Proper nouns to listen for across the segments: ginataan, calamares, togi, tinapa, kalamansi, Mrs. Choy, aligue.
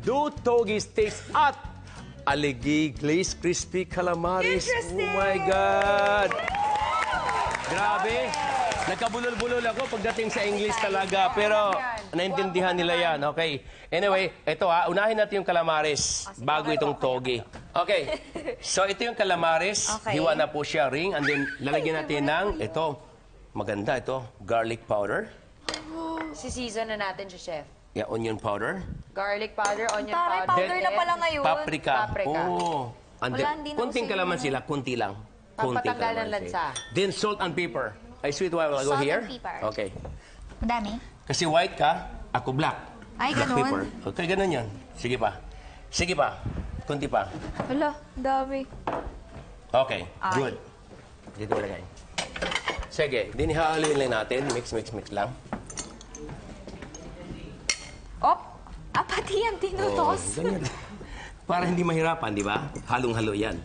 Do togi steaks at aligue glazed crispy calamares. Oh my God! Grabe! Nagkabulol-bulol ako pagdating sa English talaga, pero naintindihan nila yan. Okay. Anyway, ito ha, unahin natin yung calamares bago itong togi. Okay. So ito yung calamares, hiwa na po siya ring, and then lalagyan natin ng, ito, maganda ito, garlic powder. Si-season na natin siya, Chef. Yeah, onion powder. Garlic powder, onion powder. Powder na pala ngayon. Paprika. Oo. And then, kunting kalamansi lang, kunti lang. Kunting kalamansi. Then salt and pepper. Ay, sweet, why will I go here? Okay. Madami? Kasi white ka, ako black. Ay, ganun. Okay, ganun yan. Sige pa. Sige pa. Kunti pa. Hala, dami. Okay, good. Dito ilagay. Sige, dinihaluin lang natin. Mix, mix, mix lang. Op! Ah, pati yan, tinutos. Para hindi mahirapan, di ba? Halong-halo yan.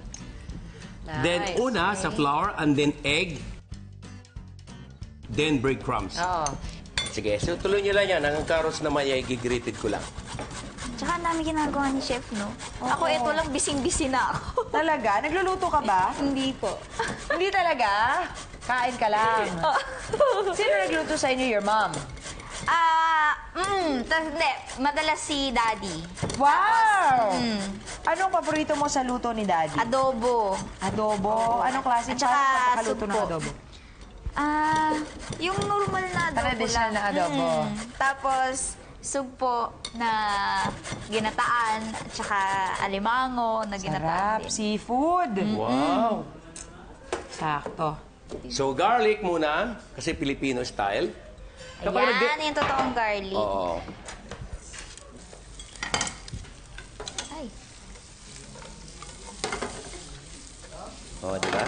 Then, una sa flour and then egg. Then breadcrumbs. Oo. Sige, so tuloy nyo lang yan. Ang carrots naman ay gigrited ko lang. Tsaka dami ginagawa ni Chef, no? Ako ito lang, bising-bisi na ako. Talaga? Nagluluto ka ba? Hindi po. Hindi talaga? Kain ka lang. Sino nagluto sa inyo? Your mom? Hindi. Madalas si Daddy. Wow! Anong paborito mo sa luto ni Daddy? Adobo. Adobo? Anong klase? Tsaka luto ng adobo? Yung normal na adobo lang. Traditional na adobo. Tapos, sugpo na ginataan, at saka alimango na ginataan. Sarap! Seafood! Wow! Sakto. So, garlic muna, kasi Filipino style. Ayan, yung totoong garlic. Oo. Ay. O, diba?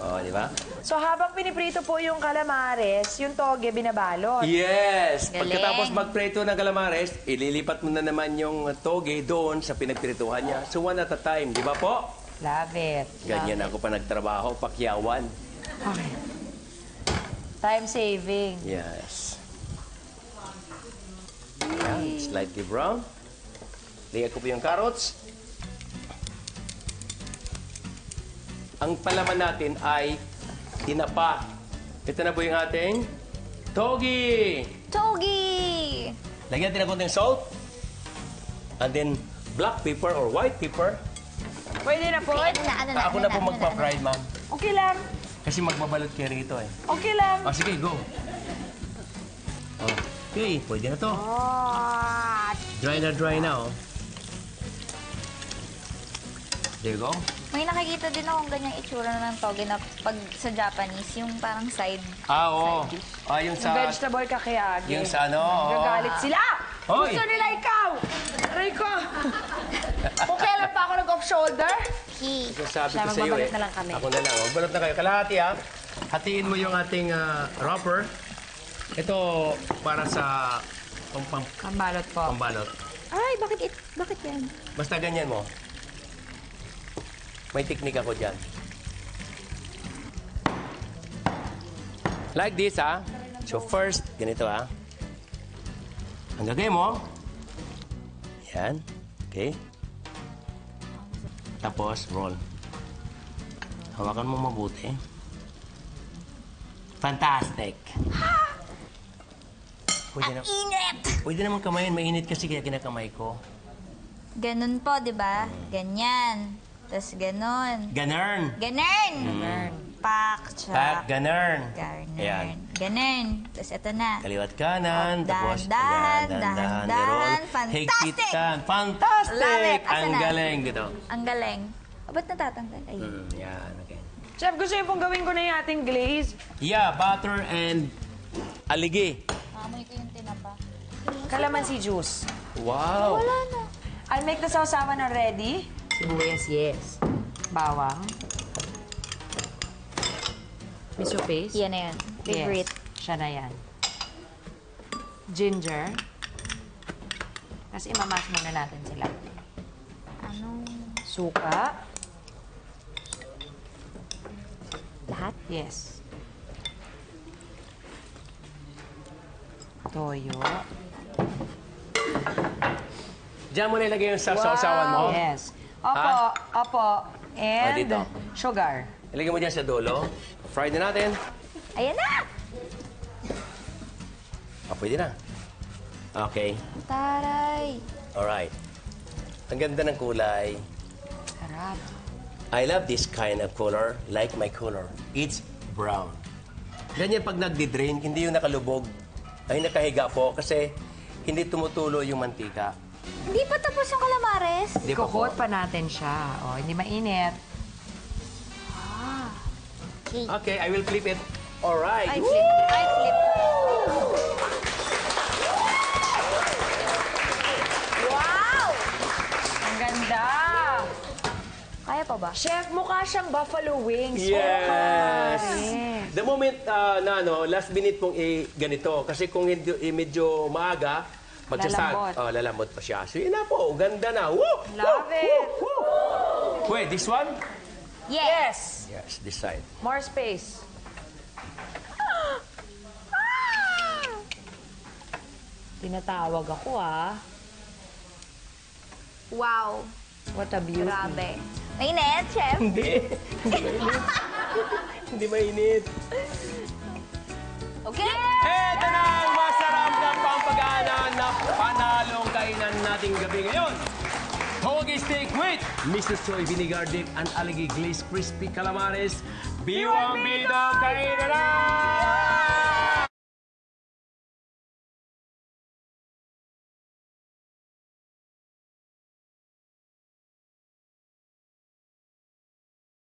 Oh, di ba? So habang piniprito po yung calamares, yung toge binabalot. Yes! Galing. Pagkatapos magprito ng calamares, ililipat mo na naman yung toge doon sa pinagprituhan niya. So one at a time, di ba po? Love it. Ganyan ako pa nagtrabaho, pakyawan. Okay. Time saving. Yes. Ayan, slightly brown. Lagyan ko po yung carrots. Ang palaman natin ay tinapa. Ito na po yung ating togi. Togi! Lagyan natin ng konting salt. And then black pepper or white pepper. Pwede na po. Ako na po magpa-fry, ma'am. Okay lang. Kasi magbabalot kayo rito eh. Okay lang. Ah, sige, go. Okay, pwede na to. Dry na, oh. There you go. May nakikita din akong ganyang itsura ng toge na pag sa Japanese, yung parang side dish. Oo. Yung sa... vegetable kakeage. Yung sa ano. Nagagalit sila! Hoy! Gusto nila ikaw! Aray ko! Kung kailan pa ako nag-off-shoulder? Sabi ko sa iyo eh. Ako na lang. Magbalot na kayo. Kalahati ha. Hatiin mo yung ating wrapper. Ito para sa... pambalot po. Pambalot. Ay, bakit yan? Basta ganyan mo. May teknik ako dyan. Like this, ha? So first, ganito, ha? Ang gagawin mo. Yan. Okay. Tapos, roll. Hawakan mo mabuti. Fantastic! Ang init! Pwede naman kamayin. Mainit kasi kaya kinakamay ko. Ganun po, di ba? Ganyan. Tapos ganon. Ganern. Ganern. Pak, tsak. Pak, ganern. Ganern. Ganern. Tapos ito na. Kaliwat kanan. Tapos dahan. Fantastic. Higpitan. Fantastic. Ang galing. Ang galing. Ba't natatanggal? Yan. Chef, gusto niyo pong gawin ko na yung ating glaze? Yeah, butter and aligue. Mamoy ko yung tinapa. Calamansi juice. Wow. Wala na. I'll make the sausawan already. Sibuyas, yes. Bawang. Miso paste. Yan na yan. Favorite. Yes. Siya na yan. Ginger. Tapos imamash muna natin sila. Anong? Suka. Lahat? Yes. Toyo. Diyan mo na ilagay yung sausawan mo. Yes. Opo, opo. And sugar. Ilagay mo dyan sa dulo. Fry na natin. Ayan na! Pwede na. Okay. Taray! Alright. Ang ganda ng kulay. Sarap. I love this kind of color, like my color. It's brown. Ganyan pag nagdi-drain, hindi yung nakalubog. Ay, nakahiga po kasi hindi tumutulo yung mantika. Hindi pa tapos yung calamares. Kukot pa natin siya. O, hindi mainit. Ah. Okay. Okay, I will flip it. Alright. I flip. I flip. Wow! Ang ganda! Kaya pa ba? Chef, mukha siyang buffalo wings. Yes! The moment na last minute mong ganito. Kasi kung medyo maaga, magsasag. Lalambot pa siya. So yun na po. Ganda na. Woo! Love it! Wait, this one? Yes. Yes, this side. More space. Tinatawag ako, ah. Wow. What a beauty. Grabe. Mainit, Chef? Hindi. Hindi mainit. Okay. Eto na ang masarap na pampagana na panalong kainan nating gabi ngayon. Hoagie steak with Mrs. Choy Vinegar Dip and Aligue Glazed Crispy Calamares. Biwang bidang kainan na!